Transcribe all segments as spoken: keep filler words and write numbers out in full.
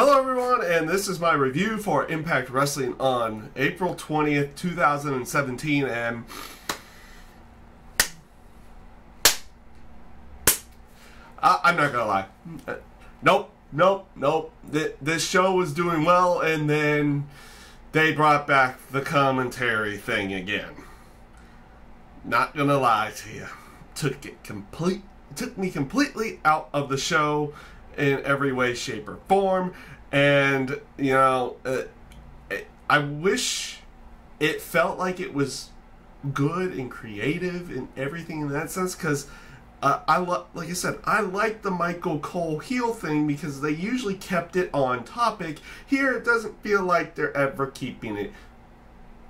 Hello everyone, and this is my review for Impact Wrestling on April twentieth, two thousand seventeen, and I I'm not gonna lie, nope, nope, nope, Th this show was doing well, and then they brought back the commentary thing again. Not gonna lie to you, took it complete, took me completely out of the show in every way, shape, or form. And you know, uh, I wish it felt like it was good and creative and everything in that sense, because uh, I lo like I said, I like the Michael Cole heel thing because they usually kept it on topic. Here, it doesn't feel like they're ever keeping it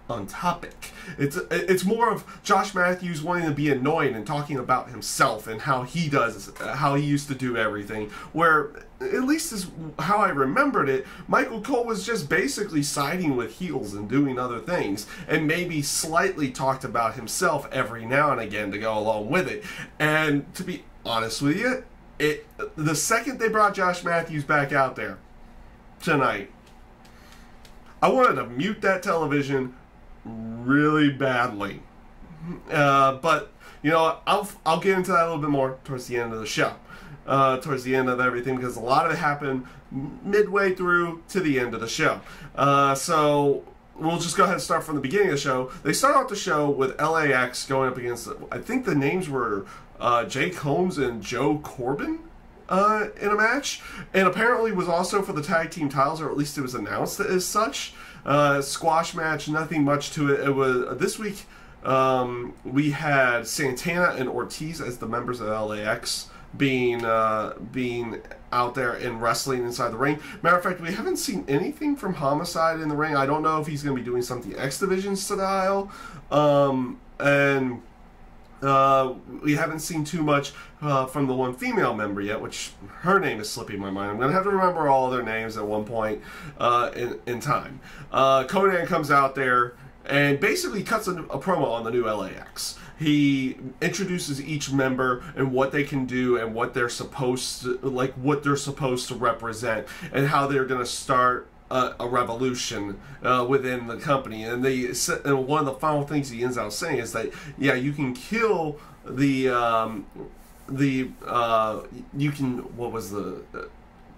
on topic. It's it's more of Josh Matthews wanting to be annoying and talking about himself and how he does how he used to do everything. Where, at least is how I remembered it, Michael Cole was just basically siding with heels and doing other things, and maybe slightly talked about himself every now and again to go along with it. And to be honest with you, it the second they brought Josh Matthews back out there tonight, I wanted to mute that television really badly, uh, but you know, I'll I'll get into that a little bit more towards the end of the show, uh, towards the end of everything, because a lot of it happened midway through to the end of the show. Uh, so we'll just go ahead and start from the beginning of the show. They start off the show with L A X going up against, I think the names were uh, Jake Holmes and Joe Corbin, uh, in a match, and apparently was also for the tag team titles, or at least it was announced as such. Uh, squash match, nothing much to it. It was uh, this week. Um, we had Santana and Ortiz as the members of L A X being uh, being out there and wrestling inside the ring. Matter of fact, we haven't seen anything from Homicide in the ring. I don't know if he's going to be doing something X Division style, um, and uh, we haven't seen too much uh, from the one female member yet, which her name is slipping my mind. I'm going to have to remember all their names at one point uh, in, in time. Uh, Konnan comes out there and basically cuts a, a promo on the new L A X. He introduces each member and what they can do and what they're supposed to, like what they're supposed to represent, and how they're going to start A, a revolution uh, within the company. And they and one of the final things he ends out saying is that, yeah, you can kill the um, the uh, you can, what was the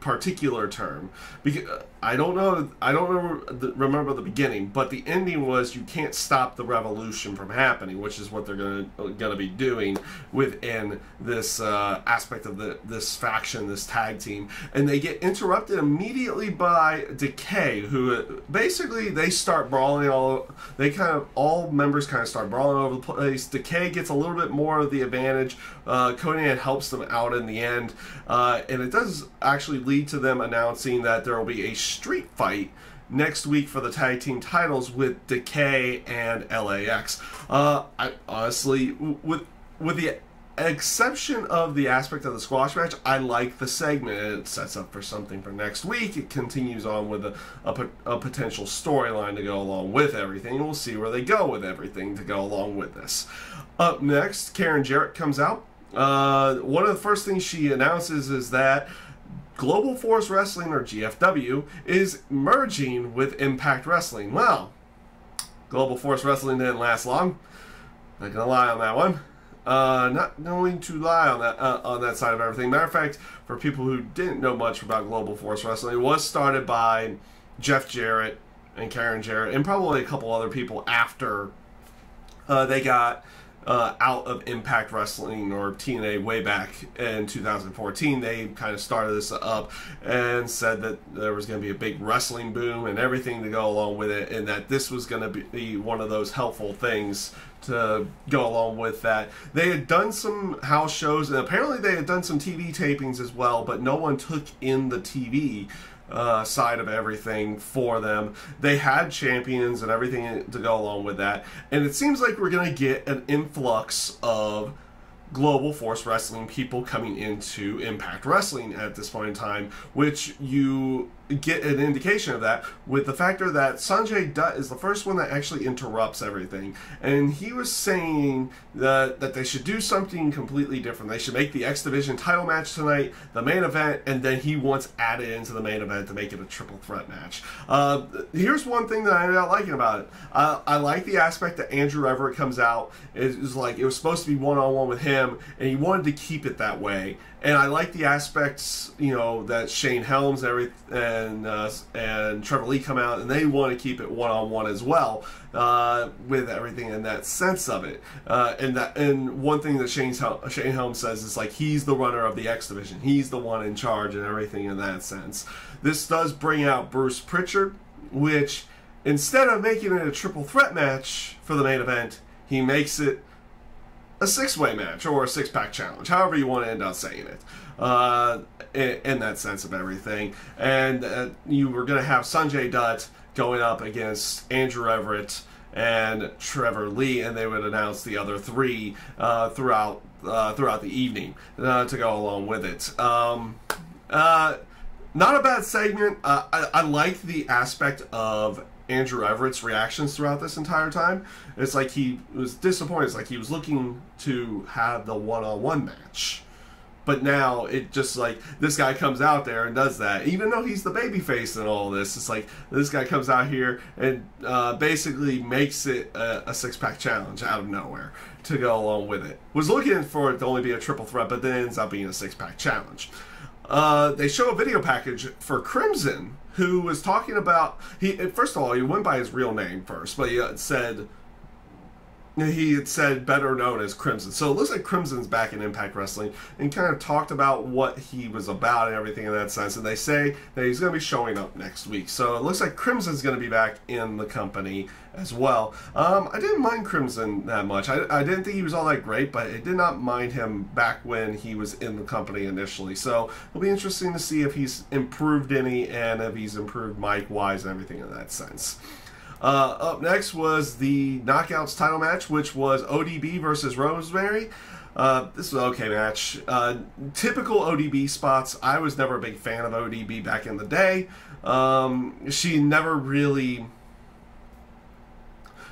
particular term? Because I don't know, I don't remember, remember the beginning, but the ending was you can't stop the revolution from happening, which is what they're gonna gonna be doing within this uh, aspect of the this faction, this tag team. And they get interrupted immediately by Decay, who basically they start brawling all. They kind of all members kind of start brawling over the place. Decay gets a little bit more of the advantage. Uh, Konnan helps them out in the end, uh, and it does actually lead to them announcing that there will be a street fight next week for the tag team titles with Decay and L A X. Uh, I honestly, with with the exception of the aspect of the squash match, I like the segment. It sets up for something for next week. It continues on with a, a, a potential storyline to go along with everything. We'll see where they go with everything to go along with this. Up next, Karen Jarrett comes out. Uh, one of the first things she announces is that Global Force Wrestling, or G F W, is merging with Impact Wrestling. Well, Global Force Wrestling didn't last long. Not gonna lie on that one. Uh, not going to lie on that uh, on that side of everything. Matter of fact, for people who didn't know much about Global Force Wrestling, it was started by Jeff Jarrett and Karen Jarrett, and probably a couple other people after uh, they got Uh, out of Impact Wrestling or T N A way back in two thousand fourteen. They kind of started this up and said that there was going to be a big wrestling boom and everything to go along with it, and that this was going to be one of those helpful things to go along with that. They had done some house shows, and apparently they had done some T V tapings as well, but no one took in the T V Uh, side of everything for them. They had champions and everything to go along with that, and it seems like we're gonna get an influx of Global Force Wrestling people coming into Impact Wrestling at this point in time, which you get an indication of that with the factor that Sonjay Dutt is the first one that actually interrupts everything. And he was saying that, that they should do something completely different. They should make the X Division title match tonight the main event, and then he wants added into the main event to make it a triple threat match. Uh, here's one thing that I'm not liking about it. Uh, I like the aspect that Andrew Everett comes out. It was like it was supposed to be one-on-one with him, and he wanted to keep it that way. And I like the aspects, you know, that Shane Helms and everything, and uh, and Trevor Lee come out, and they want to keep it one on one as well, uh, with everything in that sense of it. Uh, and that, and one thing that Shane Shane Helms says is like he's the runner of the X Division, he's the one in charge, and everything in that sense. This does bring out Bruce Pritchard, which instead of making it a triple threat match for the main event, he makes it a six-way match or a six-pack challenge, however you want to end up saying it, uh, in, in that sense of everything. And uh, you were going to have Sonjay Dutt going up against Andrew Everett and Trevor Lee, and they would announce the other three uh, throughout uh, throughout the evening uh, to go along with it. Um, uh, not a bad segment. Uh, I, I like the aspect of Andrew Everett's reactions throughout this entire time. It's like he was disappointed. It's like he was looking to have the one-on-one match, but now it just like this guy comes out there and does that, even though he's the babyface in all this. It's like this guy comes out here and uh, basically makes it a, a six-pack challenge out of nowhere to go along with it. Was looking for it to only be a triple threat, but then it ends up being a six-pack challenge. Uh, they show a video package for Crimson, who was talking about, he first of all, he went by his real name first, but he had said, he had said better known as Crimson. So it looks like Crimson's back in Impact Wrestling and kind of talked about what he was about and everything in that sense. And they say that he's going to be showing up next week. So it looks like Crimson's going to be back in the company as well. Um, I didn't mind Crimson that much. I, I didn't think he was all that great, but I did not mind him back when he was in the company initially. So it'll be interesting to see if he's improved any and if he's improved mic-wise and everything in that sense. Uh, up next was the Knockouts title match, which was O D B versus Rosemary. Uh, this was an okay match. Uh, typical O D B spots. I was never a big fan of O D B back in the day. Um, she never really...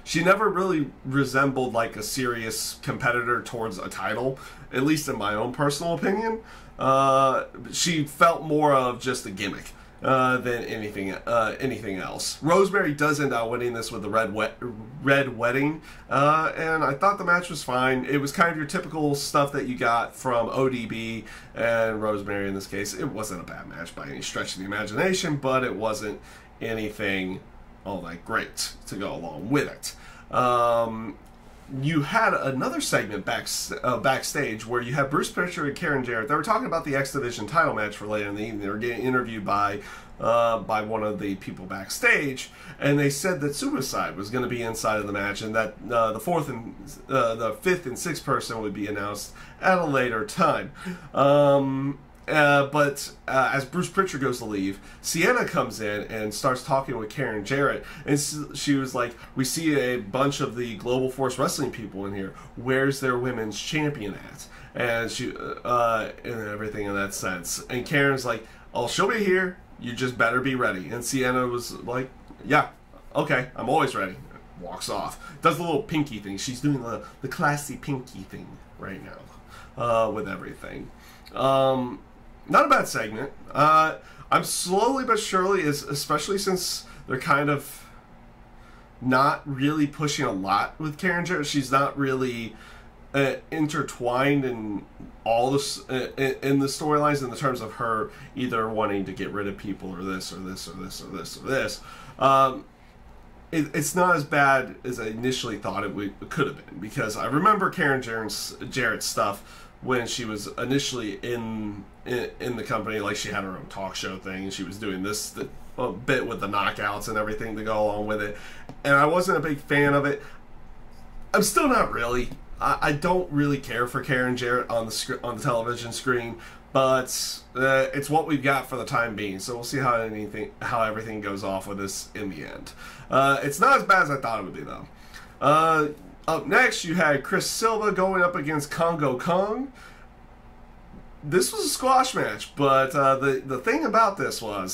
She never really resembled like a serious competitor towards a title, at least in my own personal opinion. Uh, she felt more of just a gimmick Uh, than anything uh, anything else. Rosemary does end up winning this with the red wet, red wedding, uh, and I thought the match was fine. It was kind of your typical stuff that you got from O D B and Rosemary in this case. It wasn't a bad match by any stretch of the imagination, but it wasn't anything all that great to go along with it. Um, you had another segment back, uh, backstage where you had Bruce Pritchard and Karen Jarrett. They were talking about the X Division title match for later in the evening. They were getting interviewed by uh, by one of the people backstage, and they said that Suicide was going to be inside of the match, and that uh, the fourth and uh, the fifth and sixth person would be announced at a later time. Um, Uh, but uh, as Bruce Pritchard goes to leave, Sienna comes in and starts talking with Karen Jarrett, and so she was like, we see a bunch of the Global Force Wrestling people in here, where's their women's champion at? And she uh, and everything in that sense. And Karen's like, oh, she'll be here, you just better be ready. And Sienna was like, yeah, okay, I'm always ready. Walks off, does the little pinky thing. She's doing the, the classy pinky thing right now uh, with everything. Um... Not a bad segment. Uh, I'm slowly but surely, is especially since they're kind of not really pushing a lot with Karen Jarrett. She's not really uh, intertwined in all this uh, in the storylines in the terms of her either wanting to get rid of people or this or this or this or this or this. Um, it, it's not as bad as I initially thought it, would, it could have been, because I remember Karen Jarrett's, Jarrett's stuff when she was initially in, in in the company. Like, she had her own talk show thing, and she was doing this the, a bit with the knockouts and everything to go along with it, and I wasn't a big fan of it. I'm still not really. I, I don't really care for Karen Jarrett on the on the television screen, but uh, it's what we've got for the time being, so we'll see how anything how everything goes off with this in the end. Uh, it's not as bad as I thought it would be, though. Uh, Up next, you had Chris Silva going up against Kongo Kong. This was a squash match, but uh, the, the thing about this was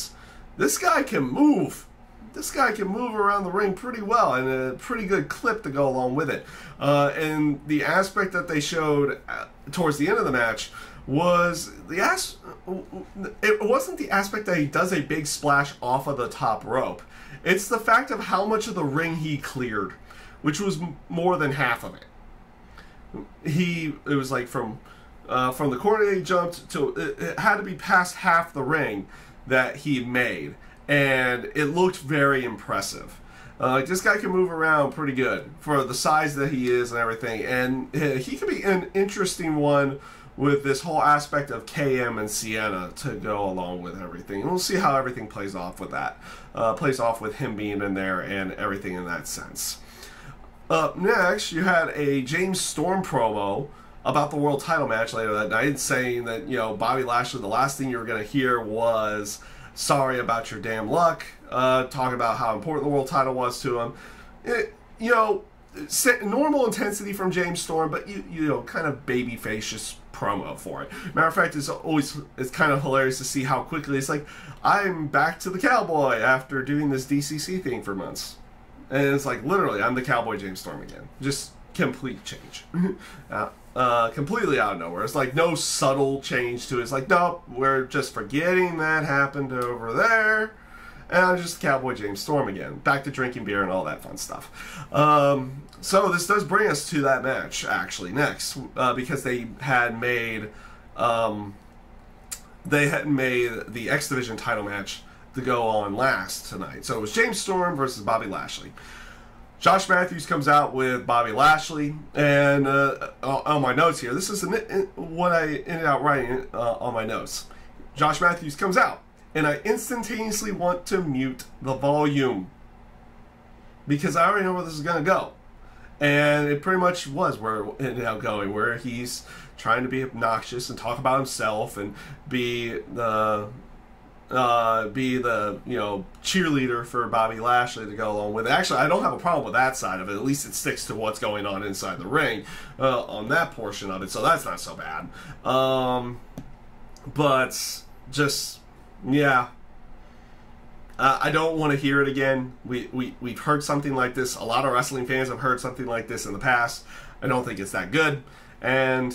This guy can move. This guy can move around the ring pretty well, and a pretty good clip to go along with it. Uh, and the aspect that they showed towards the end of the match was the as it wasn't the aspect that he does a big splash off of the top rope. It's the fact of how much of the ring he cleared, which was more than half of it. He it was like from uh, from the corner he jumped to it, it had to be past half the ring that he made. And it looked very impressive. Uh, this guy can move around pretty good for the size that he is and everything. And he could be an interesting one with this whole aspect of K M and Sienna to go along with everything. And we'll see how everything plays off with that. Uh, plays off with him being in there and everything in that sense. Up next, you had a James Storm promo about the world title match later that night, saying that, you know, Bobby Lashley, the last thing you were going to hear was... sorry about your damn luck. Uh, talking about how important the world title was to him. It, you know, normal intensity from James Storm, but you you know, kind of babyface promo for it. Matter of fact, it's always it's kind of hilarious to see how quickly it's like, I'm back to the cowboy after doing this D C C thing for months, and it's like literally I'm the cowboy James Storm again. Just complete change. uh, Uh, completely out of nowhere. It's like no subtle change to it. It's like, nope, we're just forgetting that happened over there. And I'm just Cowboy James Storm again. Back to drinking beer and all that fun stuff. Um, so this does bring us to that match, actually, next. Uh, because they had made... Um, they had made the X Division title match to go on last tonight. So it was James Storm versus Bobby Lashley. Josh Matthews comes out with Bobby Lashley, and uh, on my notes here, this is what I ended up writing uh, on my notes. Josh Matthews comes out, and I instantaneously want to mute the volume because I already know where this is going to go. And it pretty much was where it ended up going, where he's trying to be obnoxious and talk about himself and be the... Uh, be the, you know, cheerleader for Bobby Lashley to go along with. Actually, I don't have a problem with that side of it. At least it sticks to what's going on inside the ring uh, on that portion of it, so that's not so bad. Um, but just, yeah, uh, I don't want to hear it again. We, we, we've heard something like this. A lot of wrestling fans have heard something like this in the past. I don't think it's that good, and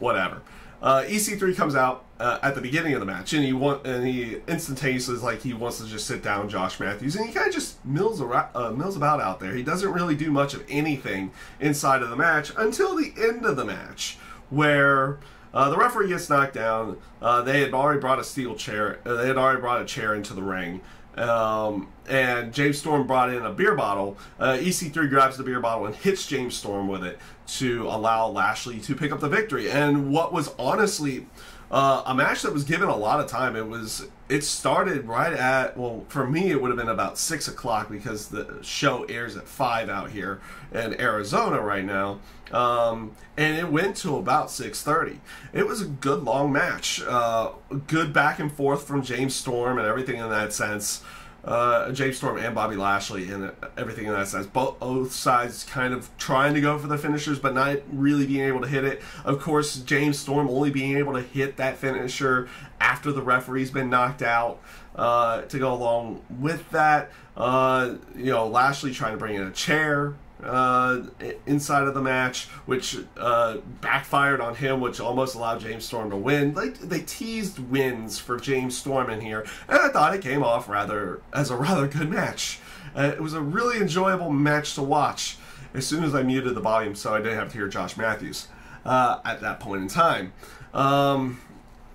whatever. Uh, E C three comes out uh, at the beginning of the match, and he want and he instantaneously is like he wants to just sit down Josh Matthews, and he kind of just mills around, uh, mills about out there. He doesn't really do much of anything inside of the match until the end of the match, where uh, the referee gets knocked down. Uh, they had already brought a steel chair. Uh, they had already brought a chair into the ring. Um, and James Storm brought in a beer bottle. Uh, E C three grabs the beer bottle and hits James Storm with it to allow Lashley to pick up the victory. And what was honestly uh, a match that was given a lot of time. It was it started right at, well, for me it would have been about six o'clock because the show airs at five out here in Arizona right now. Um, and it went to about six thirty. It was a good long match, uh, good back and forth from James Storm and everything in that sense. Uh, James Storm and Bobby Lashley and everything in that sense. Both, both sides kind of trying to go for the finishers, but not really being able to hit it. Of course, James Storm only being able to hit that finisher after the referee's been knocked out. Uh, to go along with that, uh, you know, Lashley trying to bring in a chair. Uh, inside of the match, which uh, backfired on him, which almost allowed James Storm to win. Like they teased wins for James Storm in here, and I thought it came off rather as a rather good match. Uh, it was a really enjoyable match to watch. As soon as I muted the volume, so I didn't have to hear Josh Matthews uh, at that point in time. Um,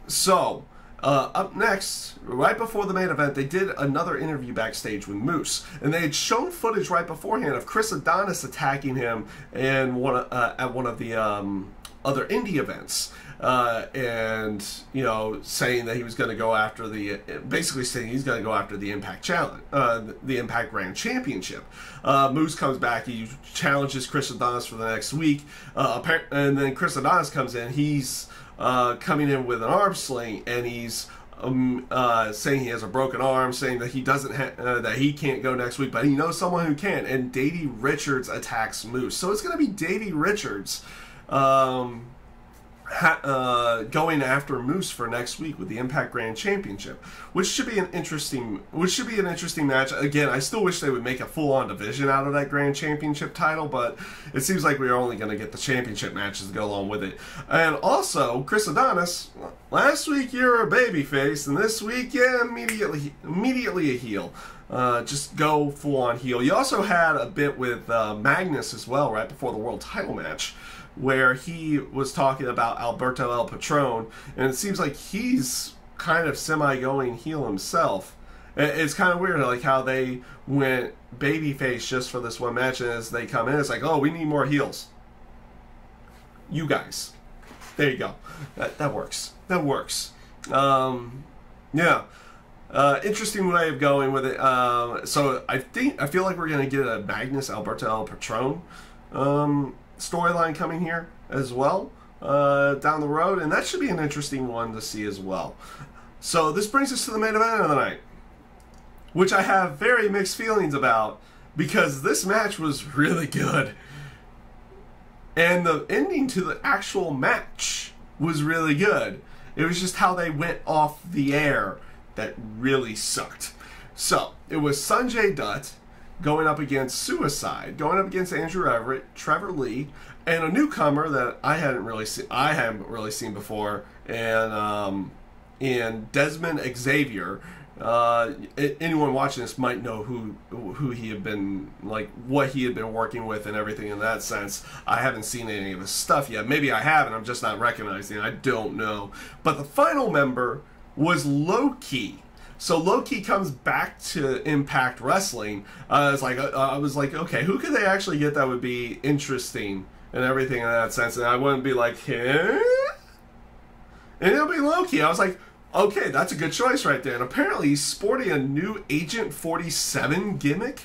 so. Uh, up next, right before the main event, they did another interview backstage with Moose, and they had shown footage right beforehand of Chris Adonis attacking him and one uh, at one of the um, other indie events, uh, and you know, saying that he was going to go after the, basically saying he's going to go after the Impact Challenge, uh, the Impact Grand Championship. Uh, Moose comes back, he challenges Chris Adonis for the next week, uh, and then Chris Adonis comes in, he's Uh, coming in with an arm sling, and he's um, uh, saying he has a broken arm, saying that he doesn't ha uh, that he can't go next week, but he knows someone who can. And Davey Richards attacks Moose, so it's going to be Davey Richards um, ha uh, going after Moose for next week with the Impact Grand Championship, which should be an interesting, which should be an interesting match. Again, I still wish they would make a full-on division out of that Grand Championship title, but it seems like we're only going to get the championship matches to go along with it. And also, Chris Adonis, last week you were a babyface, and this week, yeah, immediately, immediately a heel. Uh, just go full-on heel. You also had a bit with uh, Magnus as well, right before the world title match, where he was talking about Alberto El Patron, and it seems like he's kind of semi-going heel himself. It's kind of weird, like how they went babyface just for this one match, and as they come in, it's like, oh, we need more heels. You guys. There you go. That, that works. That works. Um, yeah. Uh, interesting way of going with it. Uh, so I think, I feel like we're going to get a Magnus Alberto El Patron Um storyline coming here as well uh, down the road, and that should be an interesting one to see as well. So this brings us to the main event of the night, which I have very mixed feelings about, because this match was really good, and the ending to the actual match was really good. It was just how they went off the air that really sucked. So it was Sonjay Dutt going up against Suicide, going up against Andrew Everett, Trevor Lee, and a newcomer that I hadn't really seen, I haven't really seen before, and um, and Desmond Xavier. Uh, anyone watching this might know who who he had been, like what he had been working with and everything in that sense. I haven't seen any of his stuff yet. Maybe I haven't. I'm just not recognizing it. I don't know. But the final member was Low Ki. So Low Ki comes back to Impact Wrestling. Uh, it's like uh, I was like, okay, who could they actually get that would be interesting and everything in that sense? And I wouldn't be like, huh? And it'll be Low Ki. I was like, okay, that's a good choice right there. And apparently he's sporting a new Agent forty-seven gimmick,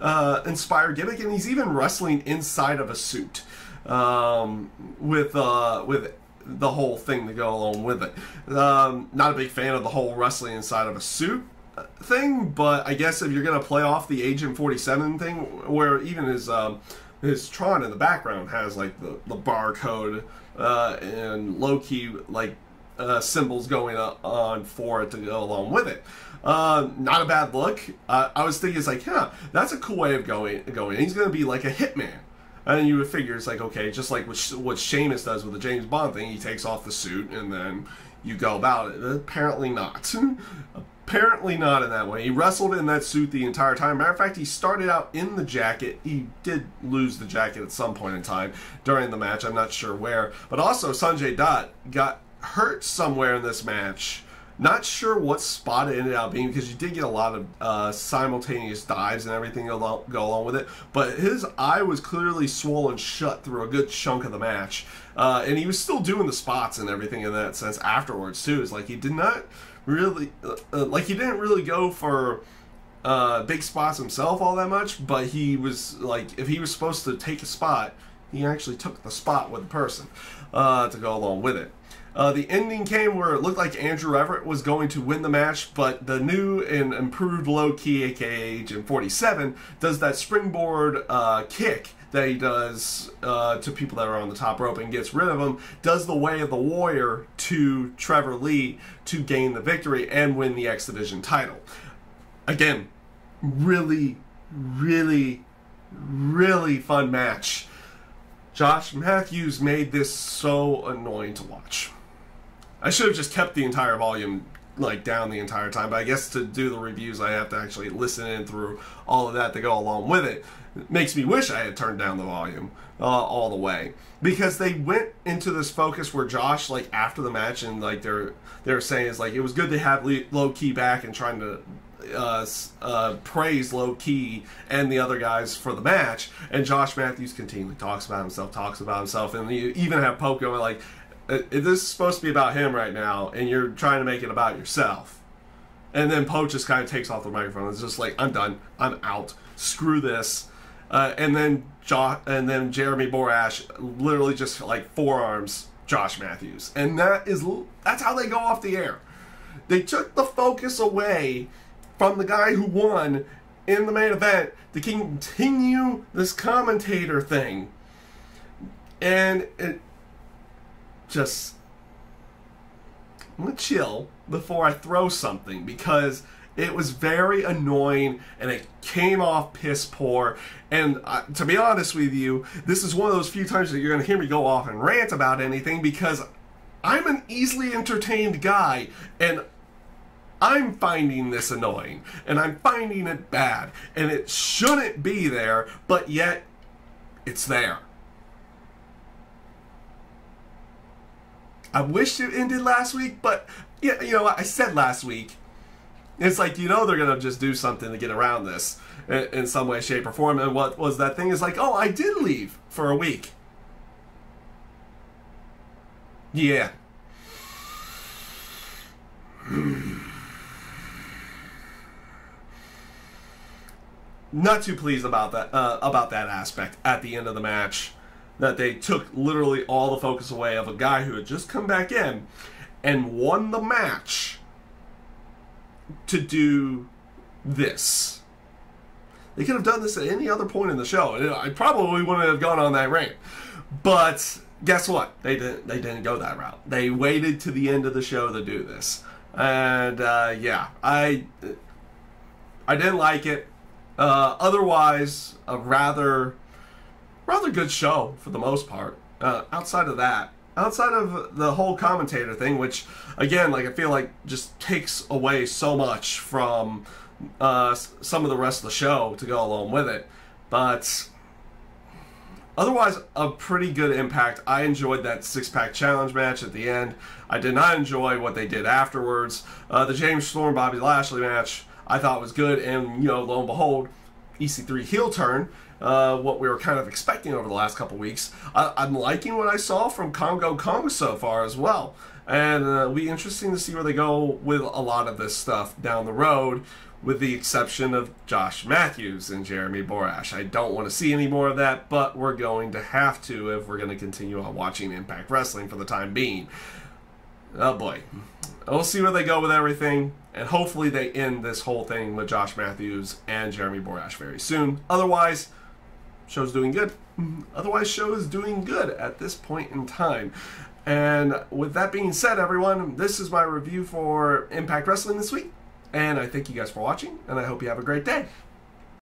uh, inspired gimmick, and he's even wrestling inside of a suit um, with uh, with. the whole thing to go along with it. Um, not a big fan of the whole wrestling inside of a suit thing, but I guess if you're going to play off the Agent forty-seven thing, where even his um, his Tron in the background has like the, the barcode uh, and Low Ki like uh, symbols going on for it to go along with it. Uh, not a bad look. Uh, I was thinking it's like, huh, that's a cool way of going. going. He's going to be like a hitman. And you would figure it's like, okay, just like what, what Sheamus does with the James Bond thing, he takes off the suit and then you go about it. Apparently not. Apparently not in that way. He wrestled in that suit the entire time. Matter of fact, he started out in the jacket. He did lose the jacket at some point in time during the match. I'm not sure where. But also, Sonjay Dutt got hurt somewhere in this match. Not sure what spot it ended up being, because you did get a lot of uh, simultaneous dives and everything go along, go along with it. But his eye was clearly swollen shut through a good chunk of the match. Uh, and he was still doing the spots and everything in that sense afterwards, too. It's like he did not really, uh, like he didn't really go for uh, big spots himself all that much. But he was, like, if he was supposed to take a spot, he actually took the spot with the person uh, to go along with it. Uh, the ending came where it looked like Andrew Everett was going to win the match, but the new and improved Low Ki, aka Agent forty-seven, does that springboard uh, kick that he does uh, to people that are on the top rope and gets rid of them, does the Way of the Warrior to Trevor Lee to gain the victory and win the X Division title. Again, really, really, really fun match. Josh Matthews made this so annoying to watch. I should have just kept the entire volume like down the entire time, but I guess to do the reviews I have to actually listen in through all of that to go along with it. It makes me wish I had turned down the volume uh, all the way, because they went into this focus where Josh, like after the match, and like they're they're saying is like it was good to have Low Ki back and trying to Uh, uh, praise Low Ki and the other guys for the match, and Josh Matthews continually talks about himself, talks about himself, and you even have Pope going like, "This is supposed to be about him right now, and you're trying to make it about yourself." And then Pope just kind of takes off the microphone. It's just like, "I'm done. I'm out. Screw this." Uh, and then jo and then Jeremy Borash literally just like forearms Josh Matthews, and that is that's how they go off the air. They took the focus away from the guy who won in the main event to continue this commentator thing, and it just, I'm going to chill before I throw something, because it was very annoying and it came off piss poor. And uh, to be honest with you, this is one of those few times that you're going to hear me go off and rant about anything, because I'm an easily entertained guy, and I'm finding this annoying, and I'm finding it bad, and it shouldn't be there, but yet it's there. I wish it ended last week, but yeah, you know, I said last week, it's like, you know, they're going to just do something to get around this in some way, shape, or form. And what was that thing is like, oh, I did leave for a week. Yeah. Not too pleased about that, uh, about that aspect at the end of the match, that they took literally all the focus away of a guy who had just come back in and won the match to do this. They could have done this at any other point in the show. I probably wouldn't have gone on that rant. But guess what? They didn't, they didn't go that route. They waited to the end of the show to do this. And uh, yeah, I, I didn't like it. Uh, otherwise, a rather, rather good show for the most part. Uh, outside of that, outside of the whole commentator thing, which, again, like, I feel like just takes away so much from uh, some of the rest of the show to go along with it. But otherwise, a pretty good Impact. I enjoyed that six-pack challenge match at the end. I did not enjoy what they did afterwards. Uh, the James Storm Bobby Lashley match I thought was good, and, you know, lo and behold, E C three heel turn, uh, what we were kind of expecting over the last couple weeks. I, I'm liking what I saw from Congo Kong so far as well, and uh, it'll be interesting to see where they go with a lot of this stuff down the road, with the exception of Josh Matthews and Jeremy Borash. I don't want to see any more of that, but we're going to have to if we're going to continue on watching Impact Wrestling for the time being. Oh boy. We'll see where they go with everything, and hopefully they end this whole thing with Josh Matthews and Jeremy Borash very soon. Otherwise, show's doing good. Otherwise, show is doing good at this point in time. And with that being said, everyone, this is my review for Impact Wrestling this week. And I thank you guys for watching, and I hope you have a great day.